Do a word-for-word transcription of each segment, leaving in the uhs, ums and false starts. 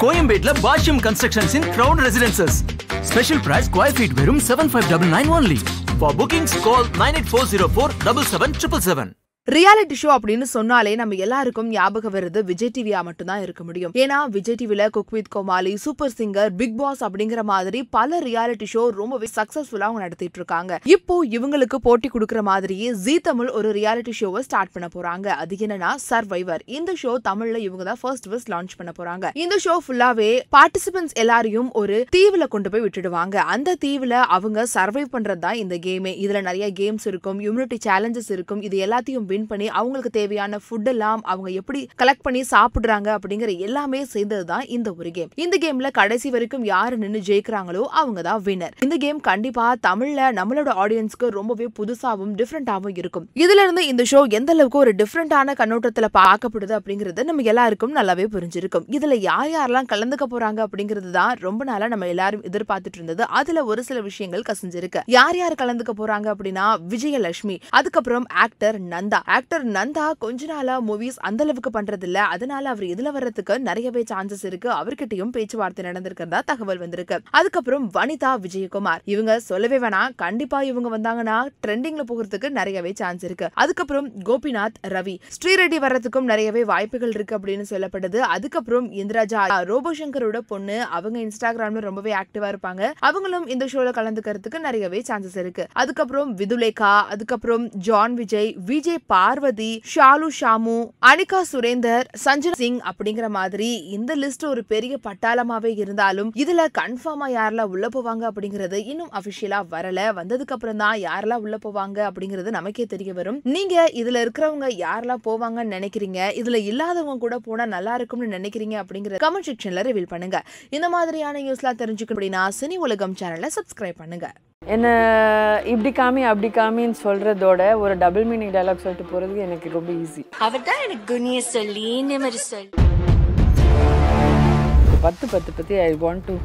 Coimbatore Basham Constructions in Crown Residences. Special price square feet verum seven five nine nine only. For bookings call nine eight four zero four seven seven seven seven. Reality show அப்படின்னு சொன்னாலே நம்ம எல்லாருக்கும் ஞாபகம் வருது விஜய் டிவியா மட்டும்தான் இருக்க முடியும். ஏன்னா விஜய் டிவில cook with Comali, super singer, big pass அப்படிங்கிற மாதிரி பல ரியாலிட்டி ஷோ ரொம்பவே சக்சஸ்ஃபுல்லா அவங்க நடத்திட்டு இருக்காங்க. இப்போ இவங்களுக்கு போட்டி கொடுக்கற மாதிரியே ஜீ தமிழ் ஒரு ரியாலிட்டி ஷோவை ஸ்டார்ட் பண்ண போறாங்க. அது என்னன்னா சர்வைவர். இந்த ஷோ தமிழ்ல இவங்க தான் ஃபர்ஸ்ட் ஃபர்ஸ்ட் லான்ச் பண்ண போறாங்க. இந்த ஷோ ஃபுல்லாவே பார்ட்டிசிபென்ட்ஸ் எல்லாரையும் ஒரு தீவுல கொண்டு போய் விட்டுடுவாங்க. அந்த தீவுல அவங்க சர்வைவ் பண்றதுதான் இந்த கேமே. இதுல நிறைய கேம்ஸ் இருக்கும், இம்யூனிட்டி சேலஞ்சஸ் இருக்கும். இது எல்லாத்தையும் பண்ணி அவங்களுக்கு தேவையான ஃபுட் எல்லாம் அவங்க எப்படி கலெக்ட் பண்ணி சாப்பிடுறாங்க அப்படிங்கற எல்லாமே சேர்ந்ததுதான் இந்த ஒரு கேம். இந்த கேம்ல கடைசி வரைக்கும் யாரு நின்னு ஜெயிக்கறாங்களோ அவங்க தான் வின்னர். இந்த கேம் கண்டிப்பா தமிழ்ல நம்மளோட ஆடியன்ஸ்க்கு ரொம்பவே புதுசாவும் டிஃபரெண்டாவும் இருக்கும். இதுல இருந்து இந்த ஷோ எந்த அளவுக்கு ஒரு டிஃபரெண்டான கண்ணோட்டத்துல பார்க்கப்படுது அப்படிங்கறது நம்ம எல்லாருக்கும் நல்லாவே புரிஞ்சிருக்கும். இதுல யார் யாரெல்லாம் கலந்துக்க போறாங்க அப்படிங்கிறது தான் ரொம்ப நாளா நம்ம எல்லாரும் எதிர்பார்த்துட்டு இருந்தது. அதுல ஒரு சில விஷயங்கள் கசிஞ்சிருக்கு. யார் யார் கலந்துக்க போறாங்க அப்படின்னா விஜயலட்சுமி, அதுக்கப்புறம் ஆக்டர் நந்தா. ஆக்டர் நந்தா கொஞ்ச நாளா மூவிஸ் அந்த அளவுக்கு பண்றது இல்ல, அதனால அவர் இதுல வர்றதுக்கு நிறையவே சான்சஸ் இருக்கு. அவர்கிட்டயும் பேச்சுவார்த்தை நடந்திருக்கிறதா தகவல் வந்திருக்கு. அதுக்கப்புறம் வனிதா, விஜயகுமார் இவங்க சொல்லவே வேணாம். கண்டிப்பா இவங்க வந்தாங்கன்னா ட்ரெண்டிங்ல போகிறதுக்கு நிறையவே சான்ஸ் இருக்கு. அதுக்கப்புறம் கோபிநாத், ரவி, ஸ்ரீரெட்டி வர்றதுக்கும் நிறையவே வாய்ப்புகள் இருக்கு அப்படின்னு சொல்லப்படுது. அதுக்கப்புறம் இந்திராஜா, ரோபோ சங்கரோட பொண்ணு, அவங்க இன்ஸ்டாகிராம்ல ரொம்பவே ஆக்டிவா இருப்பாங்க. அவங்களும் இந்த ஷோல கலந்துக்கிறதுக்கு நிறையவே சான்சஸ் இருக்கு. அதுக்கப்புறம் விதுலேகா, அதுக்கப்புறம் ஜான் விஜய், விஜய் பார்வதி, ஷாலு, ஷாமு, அனிகா, சுரேந்தர், சஞ்சனா சிங் அப்படிங்கிற மாதிரி இந்த லிஸ்ட் ஒரு பெரிய பட்டாளமாவே இருந்தாலும் இதுல கன்ஃபார்மா யாரெல்லாம் உள்ள போவாங்க அப்படிங்கறது இன்னும் அபிஷியலா வரல. வந்ததுக்கு அப்புறம் தான் யாரெல்லாம் உள்ள போவாங்க அப்படிங்கறது நமக்கே தெரிய வரும். நீங்க இதுல இருக்கிறவங்க யாரெல்லாம் போவாங்கன்னு நினைக்கிறீங்க, இதுல இல்லாதவங்க கூட போனா நல்லா இருக்கும்னு நினைக்கிறீங்க அப்படிங்கறது கமெண்ட் செக்ஷன்ல ரிவீல் பண்ணுங்க. இந்த மாதிரியான நியூஸ்லாம் தெரிஞ்சுக்க அப்படின்னா சினி உலகம் சேனலை சப்ஸ்கிரைப் பண்ணுங்க. என்ன இப்படி காமி அப்படி காமின்னு சொல்றதோட ஒரு டபுள் மீனிங் டயலாக் சொல்லிட்டு போறது எனக்கு ரொம்ப ஈஸி. அவதான் எனக்கு குனிய சொல்லி நிமிர சொல்லி பத்து பத்து பத்தி I want to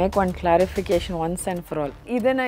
make one clarification once and for all. இதை நான்